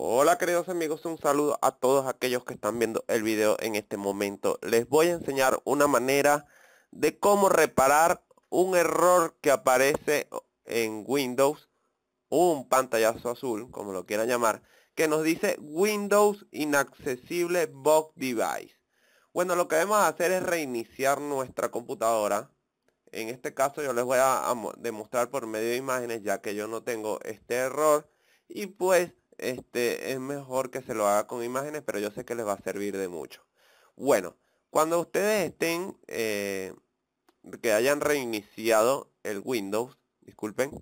Hola queridos amigos, un saludo a todos aquellos que están viendo el video en este momento. Les voy a enseñar una manera de cómo reparar un error que aparece en Windows, un pantallazo azul, como lo quieran llamar, que nos dice Windows Inaccessible Boot Device. Bueno, lo que debemos hacer es reiniciar nuestra computadora. En este caso yo les voy a demostrar por medio de imágenes, ya que yo no tengo este error y pues es mejor que se lo haga con imágenes, pero yo sé que les va a servir de mucho. Bueno, cuando ustedes estén, que hayan reiniciado el Windows, disculpen,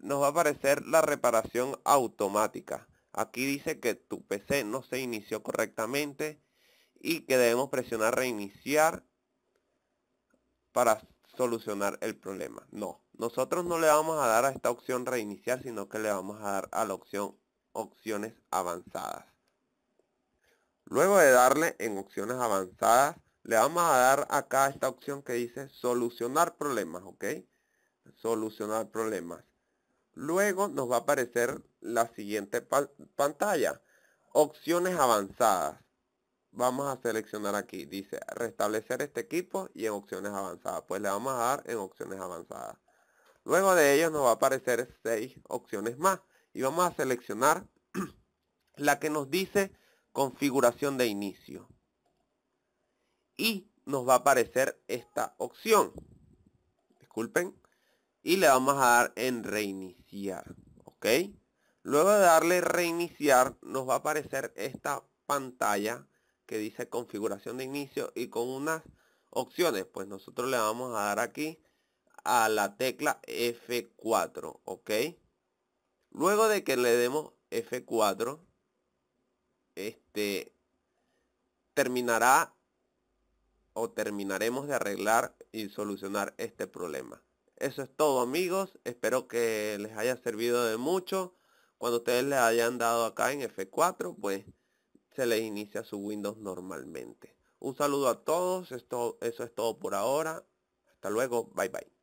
nos va a aparecer la reparación automática. Aquí dice que tu PC no se inició correctamente y que debemos presionar reiniciar para solucionar el problema. No, nosotros no le vamos a dar a esta opción reiniciar, sino que le vamos a dar a la opción opciones avanzadas. Luego de darle en opciones avanzadas, le vamos a dar acá esta opción que dice solucionar problemas, ¿ok? Solucionar problemas. Luego nos va a aparecer la siguiente pantalla, opciones avanzadas. Vamos a seleccionar aquí, dice restablecer este equipo y en opciones avanzadas. Pues le vamos a dar en opciones avanzadas. Luego de ello nos va a aparecer 6 opciones más. Y vamos a seleccionar la que nos dice configuración de inicio. Y nos va a aparecer esta opción. Disculpen. Y le vamos a dar en reiniciar. ¿Ok? Luego de darle reiniciar nos va a aparecer esta pantalla que dice configuración de inicio y con unas opciones. Pues nosotros le vamos a dar aquí a la tecla F4, ok. Luego de que le demos F4, terminará o terminaremos de arreglar y solucionar este problema. Eso es todo amigos, espero que les haya servido de mucho. Cuando ustedes le hayan dado acá en F4, pues se les inicia su Windows normalmente. Un saludo a todos, eso es todo por ahora. Hasta luego, bye bye.